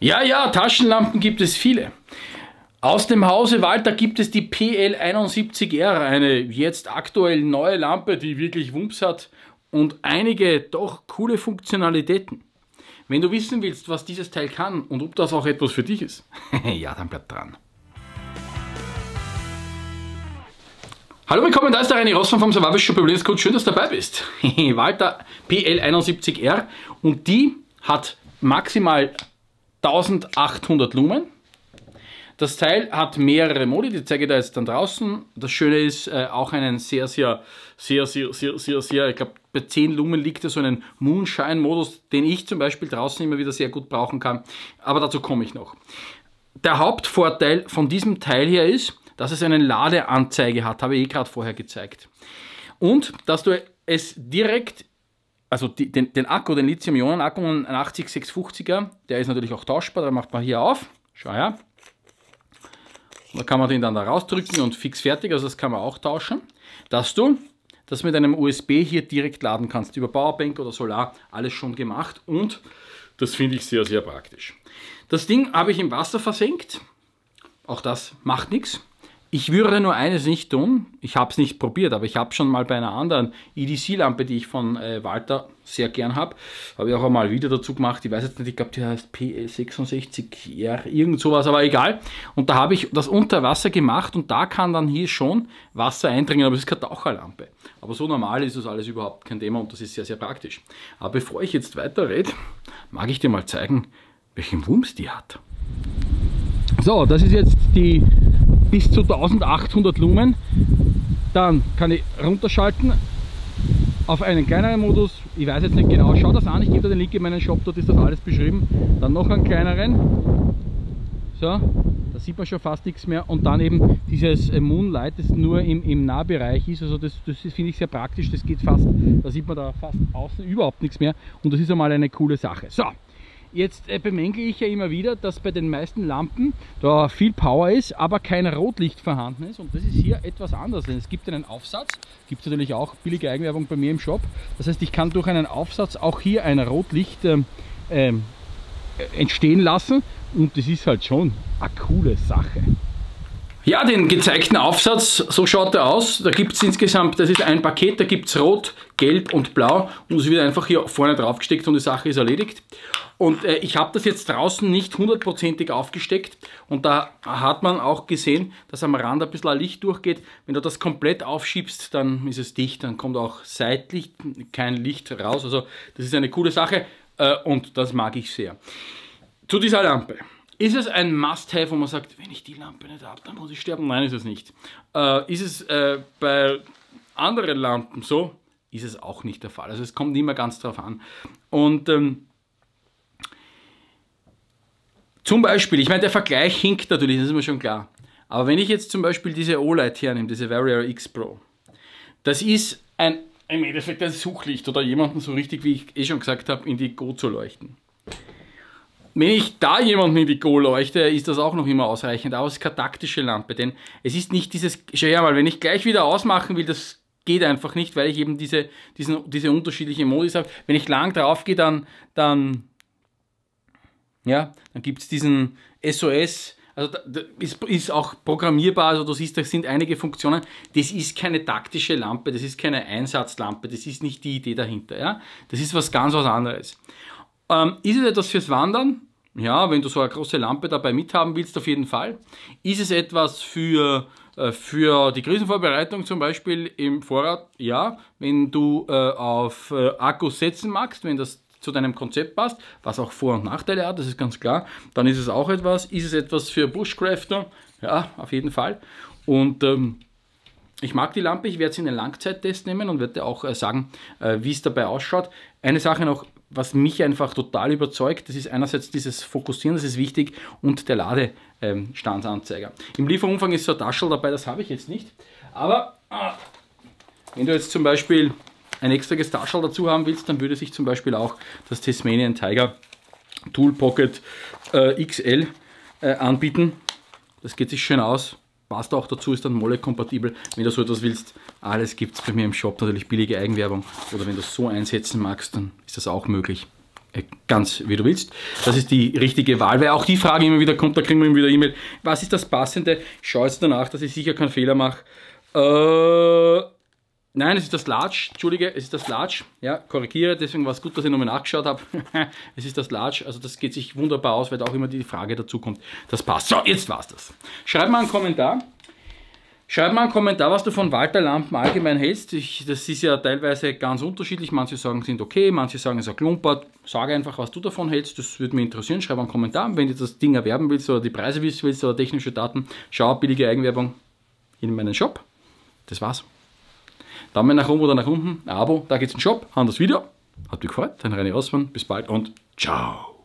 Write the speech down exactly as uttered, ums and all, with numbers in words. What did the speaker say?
Ja, ja, Taschenlampen gibt es viele. Aus dem Hause Walther gibt es die P L sieben eins R, eine jetzt aktuell neue Lampe, die wirklich Wumms hat und einige doch coole Funktionalitäten. Wenn du wissen willst, was dieses Teil kann und ob das auch etwas für dich ist, ja, dann bleib dran. Hallo, willkommen, da ist der Reini Rossmann vom Survival Shop Problems Coach. Schön, dass du dabei bist. Walther P L sieben eins R, und die hat maximal eintausendachthundert Lumen. Das Teil hat mehrere Modi, die zeige ich da jetzt dann draußen. Das Schöne ist, äh, auch einen sehr, sehr, sehr, sehr, sehr, sehr, sehr, ich glaube bei zehn Lumen liegt da so einen Moonshine-Modus, den ich zum Beispiel draußen immer wieder sehr gut brauchen kann. Aber dazu komme ich noch. Der Hauptvorteil von diesem Teil hier ist, dass es eine Ladeanzeige hat, habe ich eh gerade vorher gezeigt. Und dass du es direkt, also die, den, den Akku, den Lithium-Ionen-Akku, einen acht sechs fünf null er, der ist natürlich auch tauschbar, da macht man hier auf. Schau her. Da kann man den dann da rausdrücken und fix fertig, also das kann man auch tauschen, dass du das mit einem U S B hier direkt laden kannst, über Powerbank oder Solar, alles schon gemacht, und das finde ich sehr, sehr praktisch. Das Ding habe ich im Wasser versenkt, auch das macht nichts. Ich würde nur eines nicht tun, ich habe es nicht probiert, aber ich habe schon mal bei einer anderen E D C-Lampe, die ich von äh, Walther sehr gern habe, habe ich auch einmal wieder dazu gemacht, ich weiß jetzt nicht, ich glaube die heißt P L sechs sechs R, irgend sowas, aber egal. Und da habe ich das unter Wasser gemacht und da kann dann hier schon Wasser eindringen, aber es ist keine Taucherlampe. Aber so normal ist das alles überhaupt kein Thema und das ist sehr, sehr praktisch. Aber bevor ich jetzt weiter rede, mag ich dir mal zeigen, welchen Wumms die hat. So, das ist jetzt die bis zu eintausendachthundert Lumen, dann kann ich runterschalten auf einen kleineren Modus, ich weiß jetzt nicht genau, schau das an, ich gebe dir den Link in meinen Shop, dort ist das alles beschrieben, dann noch einen kleineren, so, da sieht man schon fast nichts mehr, und dann eben dieses Moonlight, das nur im, im Nahbereich ist, also das, das finde ich sehr praktisch, das geht fast, da sieht man da fast außen überhaupt nichts mehr, und das ist einmal eine coole Sache. So. Jetzt bemängle ich ja immer wieder, dass bei den meisten Lampen da viel Power ist, aber kein Rotlicht vorhanden ist, und das ist hier etwas anders. Denn es gibt einen Aufsatz, gibt es natürlich auch billige Eigenwerbung bei mir im Shop. Das heißt, ich kann durch einen Aufsatz auch hier ein Rotlicht ähm, ähm, entstehen lassen, und das ist halt schon eine coole Sache. Ja, den gezeigten Aufsatz, so schaut er aus, da gibt es insgesamt, das ist ein Paket, da gibt es Rot, Gelb und Blau, und es wird einfach hier vorne drauf gesteckt und die Sache ist erledigt. Und äh, ich habe das jetzt draußen nicht hundertprozentig aufgesteckt, und da hat man auch gesehen, dass am Rand ein bisschen ein Licht durchgeht. Wenn du das komplett aufschiebst, dann ist es dicht, dann kommt auch seitlich kein Licht raus, also das ist eine coole Sache, äh, und das mag ich sehr. Zu dieser Lampe. Ist es ein Must-Have, wo man sagt, wenn ich die Lampe nicht habe, dann muss ich sterben? Nein, ist es nicht. Äh, ist es äh, bei anderen Lampen so? Ist es auch nicht der Fall. Also es kommt nicht mehr ganz drauf an. Und ähm, zum Beispiel, ich meine, der Vergleich hinkt natürlich, das ist mir schon klar. Aber wenn ich jetzt zum Beispiel diese O-Light hernehme, diese Vario X Pro, das ist ein, im Endeffekt ein Suchlicht oder jemanden so richtig, wie ich eh schon gesagt habe, in die Go zu leuchten. Wenn ich da jemanden in die Go leuchte, ist das auch noch immer ausreichend, aber es ist keine taktische Lampe, denn es ist nicht dieses, schau her mal, wenn ich gleich wieder ausmachen will, das geht einfach nicht, weil ich eben diese, diesen, diese unterschiedlichen Modis habe. Wenn ich lang drauf gehe, dann, dann, ja, dann gibt es diesen S O S, also das ist, ist auch programmierbar, also du siehst, da sind einige Funktionen, das ist keine taktische Lampe, das ist keine Einsatzlampe, das ist nicht die Idee dahinter, ja? Das ist was ganz was anderes. Ähm, ist es etwas fürs Wandern? Ja, wenn du so eine große Lampe dabei mithaben willst, auf jeden Fall. Ist es etwas für, äh, für die Krisenvorbereitung zum Beispiel im Vorrat? Ja, wenn du äh, auf äh, Akkus setzen magst, wenn das zu deinem Konzept passt, was auch Vor- und Nachteile hat, das ist ganz klar, dann ist es auch etwas. Ist es etwas für Bushcrafter? Ja, auf jeden Fall. Und ähm, ich mag die Lampe, ich werde sie in den Langzeittest nehmen und werde dir auch äh, sagen, äh, wie es dabei ausschaut. Eine Sache noch, was mich einfach total überzeugt, das ist einerseits dieses Fokussieren, das ist wichtig, und der Ladestandsanzeiger. Im Lieferumfang ist so ein Taschel dabei, das habe ich jetzt nicht. Aber ah, wenn du jetzt zum Beispiel ein extraes Taschel dazu haben willst, dann würde sich zum Beispiel auch das Tasmanian Tiger Tool Pocket äh, X L äh, anbieten. Das geht sich schön aus. Passt auch dazu, ist dann Molle kompatibel. Wenn du so etwas willst, alles gibt es bei mir im Shop, natürlich billige Eigenwerbung. Oder wenn du es so einsetzen magst, dann ist das auch möglich. ganz wie du willst. Das ist die richtige Wahl, weil auch die Frage immer wieder kommt, da kriegen wir immer wieder E-Mail. Was ist das Passende? Schau jetzt danach, dass ich sicher keinen Fehler mache. Äh, nein, es ist das Large, Entschuldige, es ist das Large. Ja, korrigiere, deswegen war es gut, dass ich nochmal nachgeschaut habe. Es ist das Large, also das geht sich wunderbar aus, weil da auch immer die Frage dazu kommt. Das passt. So, jetzt war's das. Schreib mal einen Kommentar. Schreib mal einen Kommentar, was du von Walther-Lampen allgemein hältst. Ich, das ist ja teilweise ganz unterschiedlich. Manche sagen, sind okay, manche sagen, es ist ein Klumpert. Sag einfach, was du davon hältst. Das würde mich interessieren. Schreib einen Kommentar. Wenn du das Ding erwerben willst oder die Preise wissen willst oder technische Daten, schau billige Eigenwerbung in meinen Shop. Das war's. Daumen nach oben oder nach unten, ein Abo, da geht's in den Shop. Haben das Video. Hat mich gefreut. Dein Reini Rossmann. Bis bald und ciao.